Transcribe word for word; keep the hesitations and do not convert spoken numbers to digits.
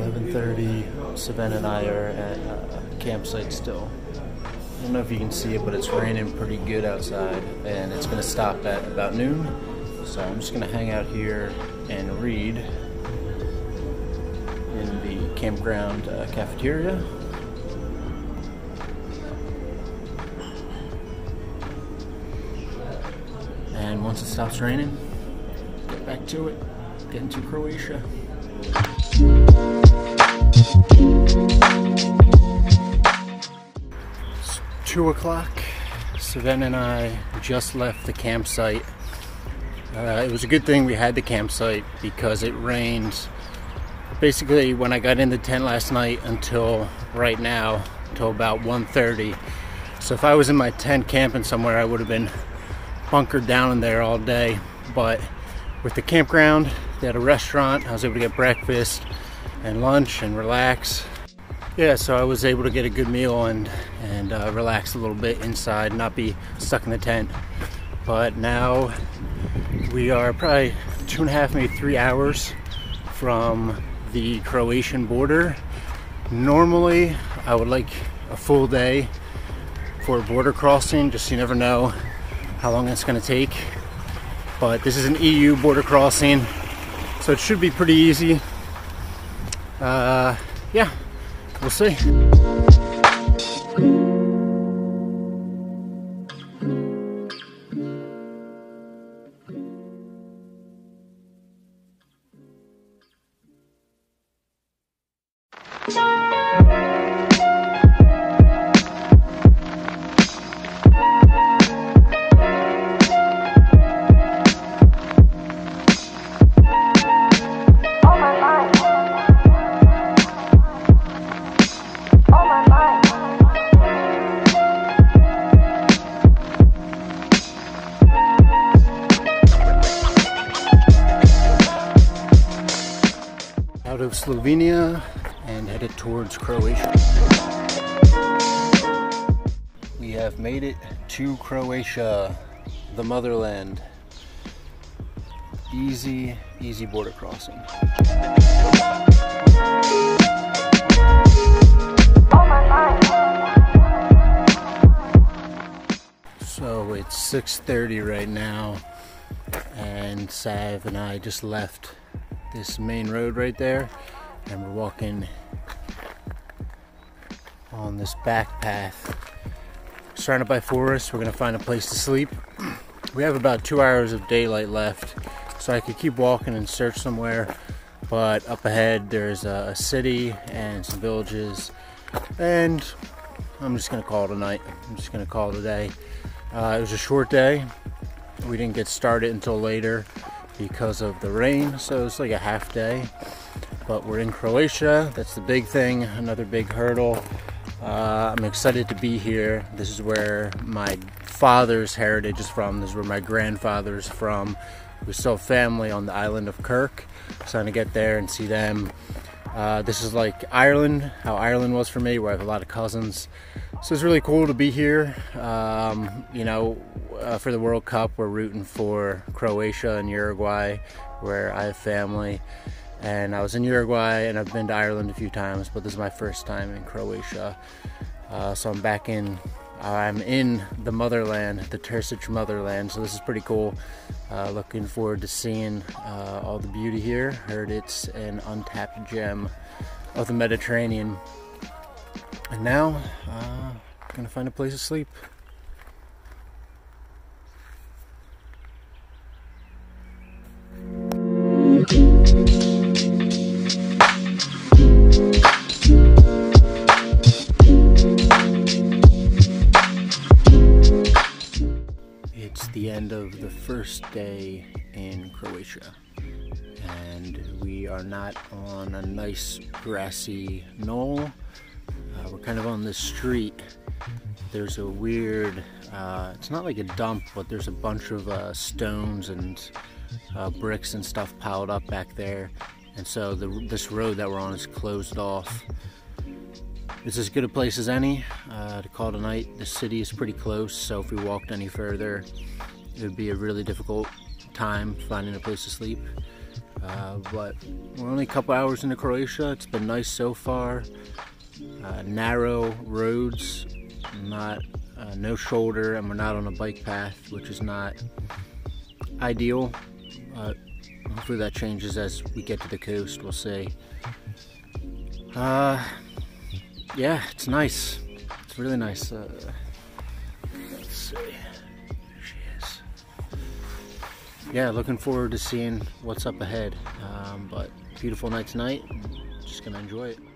eleven thirty, Savannah and I are at uh, campsite still. I don't know if you can see it, but it's raining pretty good outside, and it's going to stop at about noon. So I'm just going to hang out here and read in the campground uh, cafeteria. And once it stops raining, get back to it, get into Croatia. It's two o'clock. Savannah and I just left the campsite. Uh, it was a good thing we had the campsite because it rained basically when I got in the tent last night until right now, until about one thirty. So if I was in my tent camping somewhere, I would have been bunkered down in there all day. But with the campground, they had a restaurant. I was able to get breakfast and lunch and relax. Yeah, so I was able to get a good meal and and uh, relax a little bit inside, not be stuck in the tent. But now we are probably two and a half, maybe three hours from the Croatian border. Normally, I would like a full day for border crossing, just you never know how long it's gonna take. But this is an E U border crossing, so it should be pretty easy. Uh, yeah, we'll see. Out of Slovenia and headed towards Croatia. We have made it to Croatia, the motherland. Easy, easy border crossing. So it's six thirty right now, and Sav and I just left this main road right there, and we're walking on this back path surrounded by forest. We're gonna find a place to sleep. We have about two hours of daylight left, so I could keep walking and search somewhere, but up ahead there's a, a city and some villages, and I'm just gonna call it a night. I'm just gonna call it a day. Uh, it was a short day. We didn't get started until later because of the rain, so it's like a half day. But we're in Croatia, that's the big thing, another big hurdle. Uh, I'm excited to be here. This is where my father's heritage is from. This is where my grandfather's from. We still have family on the island of Kirk, so I'm gonna get there and see them. Uh, this is like Ireland, how Ireland was for me, where I have a lot of cousins. So it's really cool to be here. Um, you know, uh, for the World Cup, we're rooting for Croatia and Uruguay, where I have family. And I was in Uruguay, and I've been to Ireland a few times, but this is my first time in Croatia. Uh, so I'm back in, I'm in the motherland, the Tersic motherland. So this is pretty cool. Uh, looking forward to seeing uh, all the beauty here. Heard it's an untapped gem of the Mediterranean. And now, uh, gonna find a place to sleep. It's the end of the first day in Croatia, and we are not on a nice grassy knoll. Uh, we're kind of on this street. There's a weird, uh, it's not like a dump, but there's a bunch of uh, stones and uh, bricks and stuff piled up back there. And so the, this road that we're on is closed off. It's as good a place as any uh, to call tonight. The city is pretty close, so if we walked any further, it would be a really difficult time finding a place to sleep. Uh, but we're only a couple hours into Croatia. It's been nice so far. Uh, narrow roads, not uh, no shoulder, and we're not on a bike path, which is not ideal. Uh, hopefully that changes as we get to the coast. We'll see. Uh, yeah, it's nice. It's really nice. Uh, let's see. Yeah, looking forward to seeing what's up ahead, um, but beautiful night tonight, just gonna enjoy it.